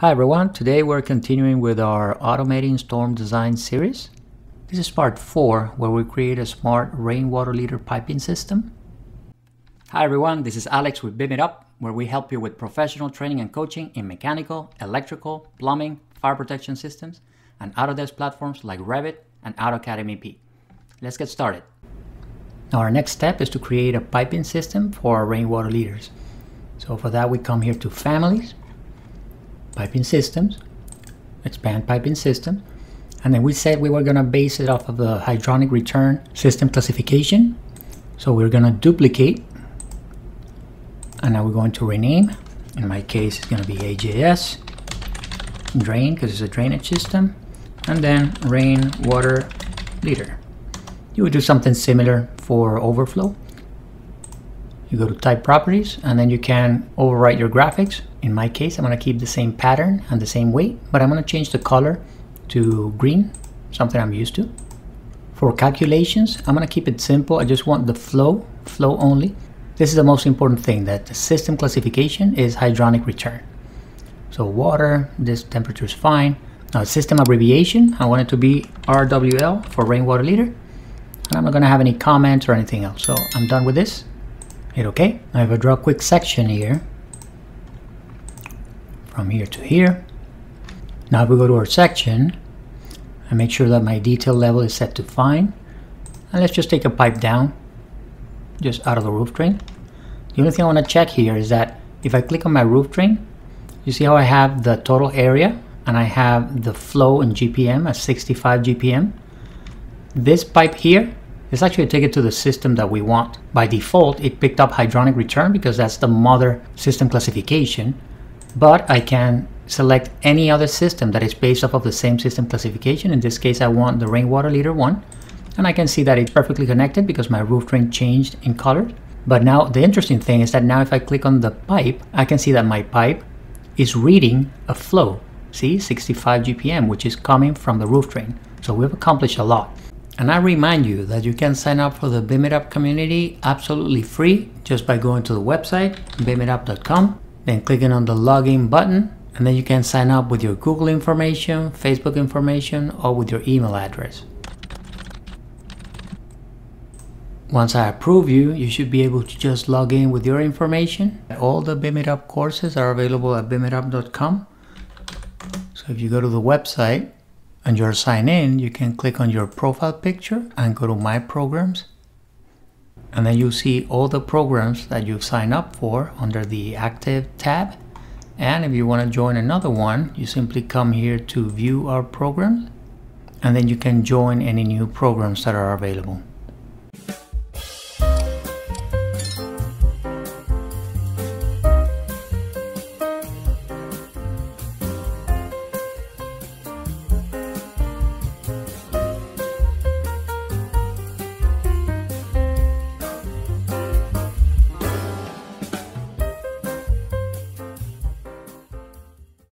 Hi everyone, today we're continuing with our Automating Storm Design series. This is part 4 where we create a smart rainwater leader piping system. Hi everyone, this is Alex with BIMitUp, where we help you with professional training and coaching in mechanical, electrical, plumbing, fire protection systems, and Autodesk platforms like Revit and AutoCAD MEP. Let's get started. Now our next step is to create a piping system for our rainwater leaders. So for that we come here to Families, Piping Systems, Expand Piping System, and then we said we were going to base it off of the hydronic return system classification. So we're going to duplicate, and now we're going to rename. In my case it's going to be AJS drain because it's a drainage system, and then rainwater leader. You would do something similar for overflow. You go to Type Properties, and then you can overwrite your graphics. In my case, I'm going to keep the same pattern and the same weight, but I'm going to change the color to green, something I'm used to. For calculations, I'm going to keep it simple. I just want the flow only. This is the most important thing, that the system classification is hydronic return. So water, this temperature is fine. Now system abbreviation, I want it to be RWL for rainwater leader, and I'm not going to have any comments or anything else. So I'm done with this. Hit OK. Now if I draw a quick section here, from here to here. Now if we go to our section, I make sure that my detail level is set to fine. And let's just take a pipe down, just out of the roof drain. The only thing I want to check here is that if I click on my roof drain, you see how I have the total area and I have the flow in GPM at 65 GPM. This pipe here, let's actually take it to the system that we want. By default, it picked up hydronic return because that's the mother system classification. But I can select any other system that is based off of the same system classification. In this case, I want the rainwater leader one. And I can see that it's perfectly connected because my roof drain changed in color. But now the interesting thing is that now if I click on the pipe, I can see that my pipe is reading a flow. See, 65 GPM, which is coming from the roof drain. So we've accomplished a lot. And I remind you that you can sign up for the BIMitUp community absolutely free just by going to the website, bimitup.com, then clicking on the login button, and then you can sign up with your Google information, Facebook information, or with your email address. Once I approve you, you should be able to just log in with your information. All the BIMitUp courses are available at bimitup.com. So if you go to the website, and you're signed in, you can click on your profile picture and go to My Programs. And then you'll see all the programs that you've signed up for under the Active tab. And if you want to join another one, you simply come here to View Our Programs. And then you can join any new programs that are available.